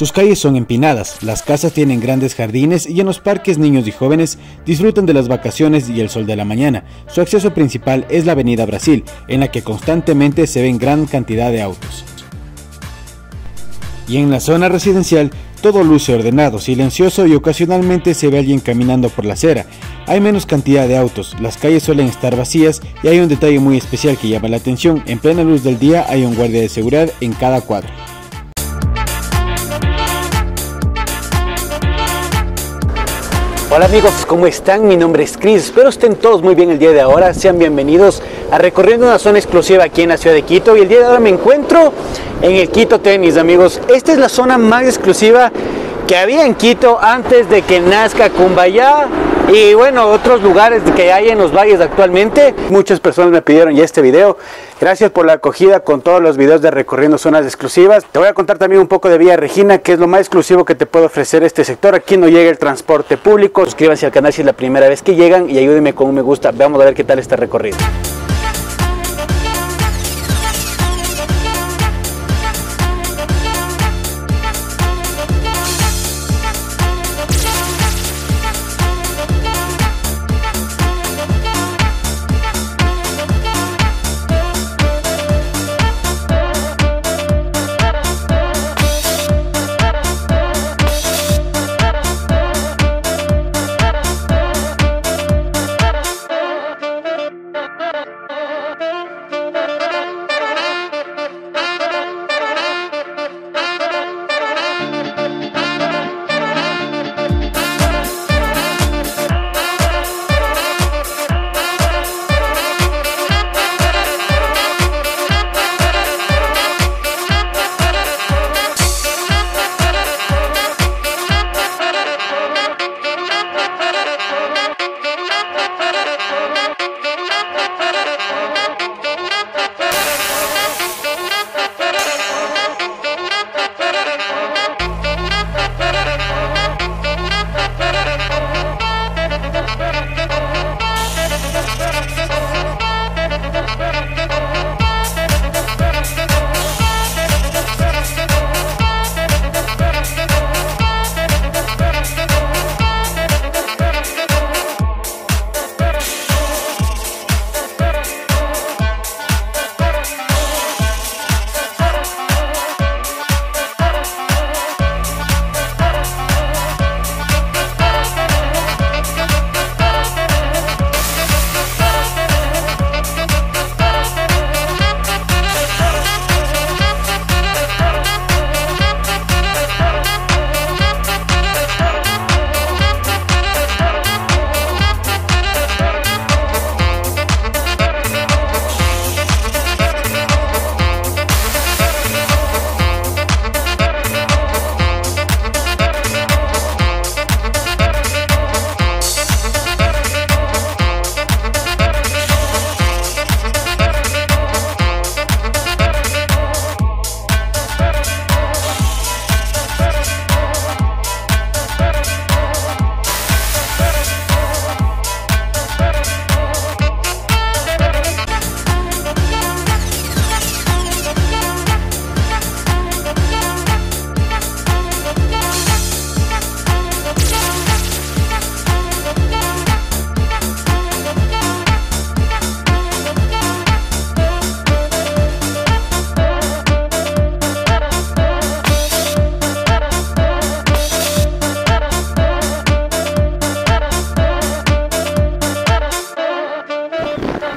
Sus calles son empinadas, las casas tienen grandes jardines y en los parques niños y jóvenes disfrutan de las vacaciones y el sol de la mañana. Su acceso principal es la avenida Brasil, en la que constantemente se ven gran cantidad de autos. Y en la zona residencial, todo luce ordenado, silencioso y ocasionalmente se ve alguien caminando por la acera. Hay menos cantidad de autos, las calles suelen estar vacías y hay un detalle muy especial que llama la atención: en plena luz del día hay un guardia de seguridad en cada cuadra. Hola amigos, ¿cómo están? Mi nombre es Chris, espero estén todos muy bien el día de ahora. Sean bienvenidos a Recorriendo una Zona Exclusiva aquí en la ciudad de Quito, y el día de ahora me encuentro en el Quito Tenis, amigos. Esta es la zona más exclusiva que había en Quito antes de que nazca Cumbayá y bueno, otros lugares que hay en los valles actualmente. Muchas personas me pidieron ya este video. Gracias por la acogida con todos los videos de Recorriendo Zonas Exclusivas. Te voy a contar también un poco de Villa Regina, que es lo más exclusivo que te puede ofrecer este sector. Aquí no llega el transporte público. Suscríbanse al canal si es la primera vez que llegan y ayúdenme con un me gusta. Vamos a ver qué tal este recorrido.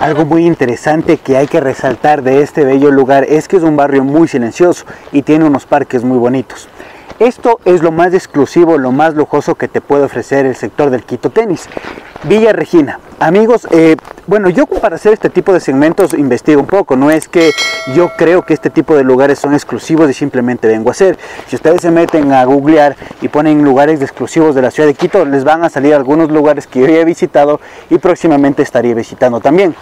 Algo muy interesante que hay que resaltar de este bello lugar es que es un barrio muy silencioso y tiene unos parques muy bonitos. Esto es lo más exclusivo, lo más lujoso que te puede ofrecer el sector del Quito Tenis. Villa Regina. Amigos, bueno, yo para hacer este tipo de segmentos investigo un poco. No es que yo creo que este tipo de lugares son exclusivos y simplemente vengo a hacer. Si ustedes se meten a googlear y ponen lugares exclusivos de la ciudad de Quito, les van a salir algunos lugares que yo ya he visitado y próximamente estaré visitando también.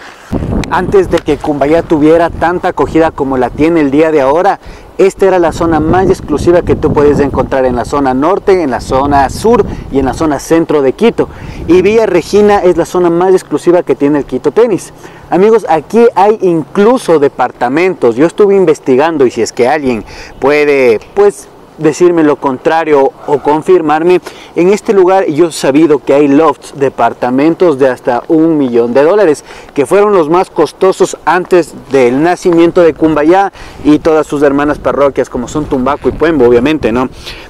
Antes de que Cumbayá tuviera tanta acogida como la tiene el día de ahora, esta era la zona más exclusiva que tú puedes encontrar en la zona norte, en la zona sur y en la zona centro de Quito. Y Villa Regina es la zona más exclusiva que tiene el Quito Tenis. Amigos, aquí hay incluso departamentos. Yo estuve investigando y si es que alguien puede, pues decirme lo contrario o confirmarme, en este lugar yo he sabido que hay lofts, departamentos de hasta $1.000.000, que fueron los más costosos antes del nacimiento de Cumbayá y todas sus hermanas parroquias, como son Tumbaco y Puembo, obviamente, ¿no?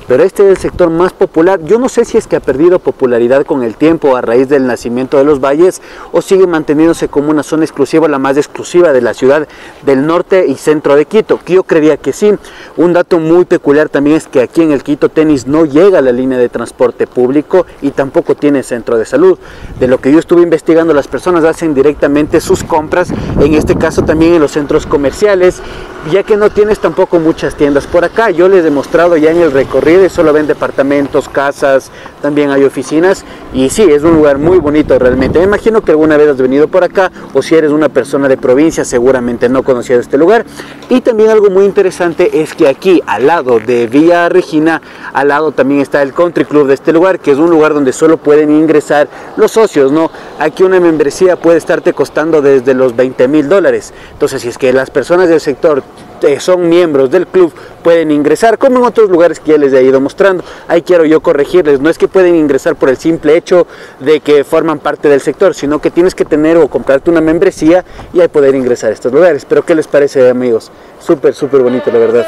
Pero este es el sector más popular. Yo no sé si es que ha perdido popularidad con el tiempo a raíz del nacimiento de los valles, o sigue manteniéndose como una zona exclusiva, la más exclusiva de la ciudad del norte y centro de Quito, que yo creía que sí. Un dato muy peculiar también es que aquí en el Quito Tenis no llega la línea de transporte público y tampoco tiene centro de salud. De lo que yo estuve investigando, las personas hacen directamente sus compras, en este caso también en los centros comerciales, ya que no tienes tampoco muchas tiendas por acá. Yo les he mostrado ya en el recorrido y solo ven departamentos, casas, también hay oficinas, y sí, es un lugar muy bonito realmente. Me imagino que alguna vez has venido por acá, o si eres una persona de provincia seguramente no conocías este lugar. Y también algo muy interesante es que aquí al lado de Villa Regina, al lado también está el Country Club de este lugar, que es un lugar donde solo pueden ingresar los socios, ¿no? Aquí una membresía puede estarte costando desde los $20.000. Entonces, si es que las personas del sector son miembros del club, pueden ingresar, como en otros lugares que ya les he ido mostrando. Ahí quiero yo corregirles, no es que pueden ingresar por el simple hecho de que forman parte del sector, sino que tienes que tener o comprarte una membresía y ahí poder ingresar a estos lugares. Pero ¿qué les parece, amigos? Súper, súper bonito, la verdad.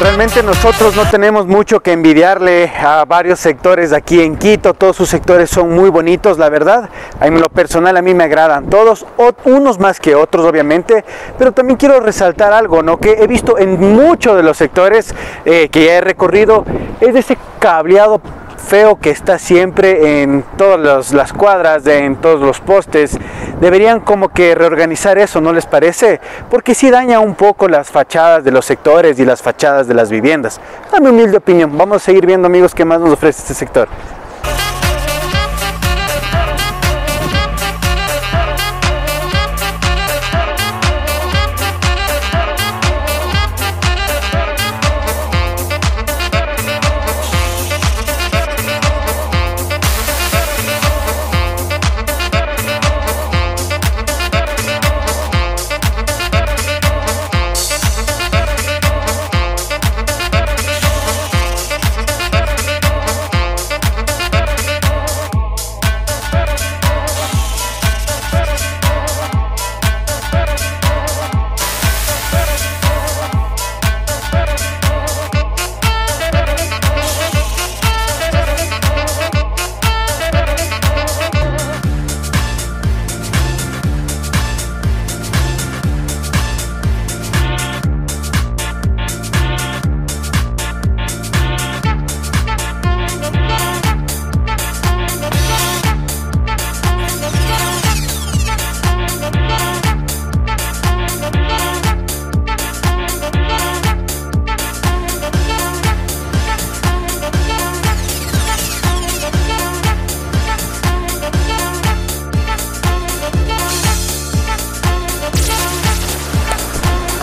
Realmente nosotros no tenemos mucho que envidiarle a varios sectores aquí en Quito. Todos sus sectores son muy bonitos, la verdad. En lo personal a mí me agradan todos, unos más que otros obviamente, pero también quiero resaltar algo, ¿no?, que he visto en muchos de los sectores que ya he recorrido, es ese cableado feo que está siempre en todas las cuadras, en todos los postes. Deberían como que reorganizar eso, ¿no les parece? Porque sí daña un poco las fachadas de los sectores y las fachadas de las viviendas. A mi humilde opinión. Vamos a seguir viendo, amigos, qué más nos ofrece este sector.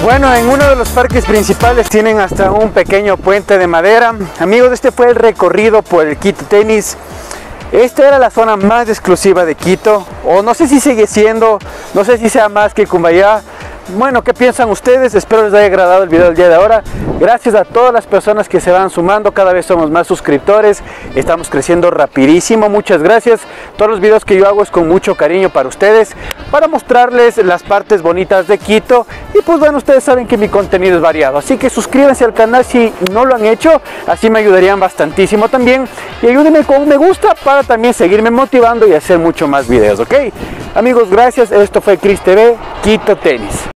Bueno, en uno de los parques principales tienen hasta un pequeño puente de madera. Amigos, este fue el recorrido por el Quito Tenis. Esta era la zona más exclusiva de Quito, o no sé si sigue siendo, no sé si sea más que Cumbayá, Bueno, ¿qué piensan ustedes? Espero les haya agradado el video del día de ahora. Gracias a todas las personas que se van sumando, cada vez somos más suscriptores, estamos creciendo rapidísimo, muchas gracias. Todos los videos que yo hago es con mucho cariño para ustedes, para mostrarles las partes bonitas de Quito. Y pues bueno, ustedes saben que mi contenido es variado, así que suscríbanse al canal si no lo han hecho, así me ayudarían bastantísimo también. Y ayúdenme con un me gusta para también seguirme motivando y hacer mucho más videos, ¿ok? Amigos, gracias, esto fue Chris TV, Quito Tenis.